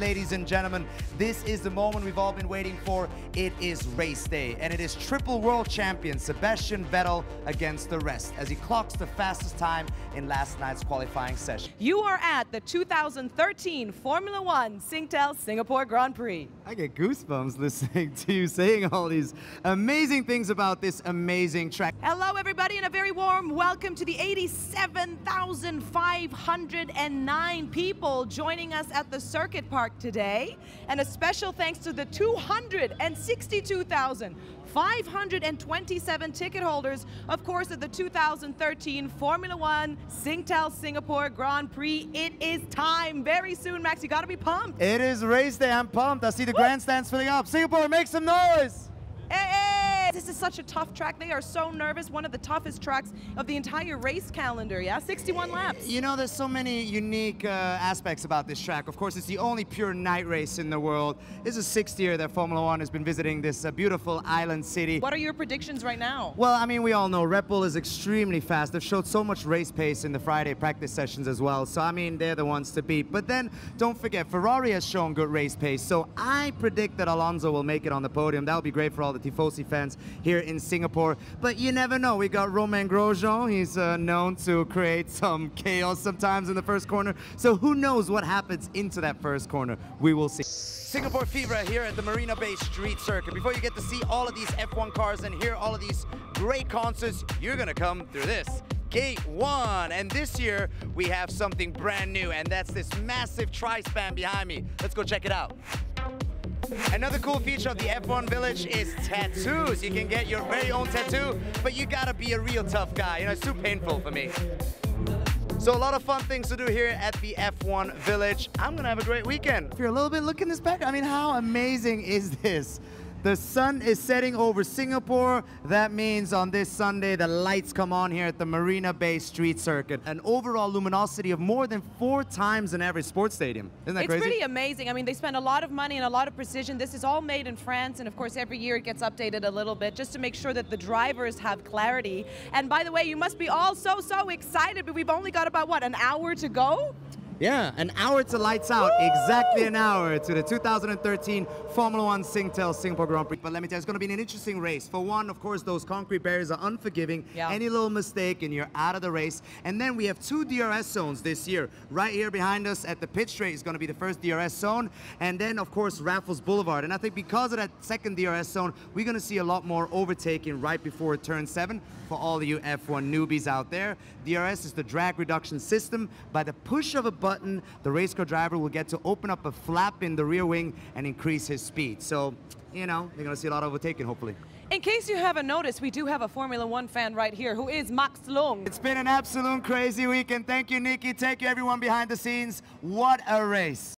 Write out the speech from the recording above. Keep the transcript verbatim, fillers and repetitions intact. Ladies and gentlemen, this is the moment we've all been waiting for. It is race day, and it is triple world champion Sebastian Vettel against the rest as he clocks the fastest time in last night's qualifying session. You are at the two thousand thirteen Formula one Singtel Singapore Grand Prix. I get goosebumps listening to you saying all these amazing things about this amazing track. Hello everybody, and a very warm welcome to the eighty-seven thousand five hundred nine people joining us at the Circuit Park today, and a special thanks to the two hundred sixty-two thousand five hundred twenty-seven ticket holders, of course, at the two thousand thirteen Formula one Singtel Singapore Grand Prix. It is time. Very soon, Max, you got to be pumped. It is race day. I'm pumped. I see the Woo! grandstands filling up. Singapore, make some noise. Hey, hey. This is such a tough track. They are so nervous. One of the toughest tracks of the entire race calendar, yeah? sixty-one laps. You know, there's so many unique uh, aspects about this track. Of course, it's the only pure night race in the world. This is the sixth year that Formula one has been visiting this uh, beautiful island city. What are your predictions right now? Well, I mean, we all know Red Bull is extremely fast. They've showed so much race pace in the Friday practice sessions as well. So, I mean, they're the ones to beat. But then, don't forget, Ferrari has shown good race pace. So, I predict that Alonso will make it on the podium. That would be great for all the Tifosi fans here in Singapore, but you never know. We got Romain Grosjean. He's uh, known to create some chaos sometimes in the first corner, so who knows what happens into that first corner. We will see. Singapore fever here at the Marina Bay Street Circuit. Before you get to see all of these F one cars and hear all of these great concerts, you're gonna come through this gate one, and this year we have something brand new, and that's this massive tri-span behind me. Let's go check it out. Another cool feature of the F one Village is tattoos. You can get your very own tattoo, but you gotta be a real tough guy. You know, it's too painful for me. So a lot of fun things to do here at the F one Village. I'm gonna have a great weekend. If you're a little bit looking this back, I mean, how amazing is this? The sun is setting over Singapore. That means on this Sunday, the lights come on here at the Marina Bay Street Circuit. An overall luminosity of more than four times an average sports stadium. Isn't that it's crazy? It's pretty amazing. I mean, they spend a lot of money and a lot of precision. This is all made in France, and of course, every year it gets updated a little bit just to make sure that the drivers have clarity. And by the way, you must be all so, so excited, but we've only got about, what, an hour to go? Yeah, an hour to lights out, Woo! exactly an hour to the two thousand thirteen Formula one Singtel Singapore Grand Prix. But let me tell you, it's going to be an interesting race. For one, of course, those concrete barriers are unforgiving. Yeah. Any little mistake and you're out of the race. And then we have two D R S zones this year. Right here behind us at the pit straight is going to be the first D R S zone. And then, of course, Raffles Boulevard. And I think because of that second D R S zone, we're going to see a lot more overtaking right before turn seven for all of you F one newbies out there. D R S is the drag reduction system. By the push of a button, the race car driver will get to open up a flap in the rear wing and increase his speed. So, you know, you're going to see a lot of overtaking, hopefully. In case you haven't noticed, we do have a Formula one fan right here who is Max Lung. It's been an absolute crazy weekend. Thank you, Nikki. Thank you, everyone behind the scenes. What a race.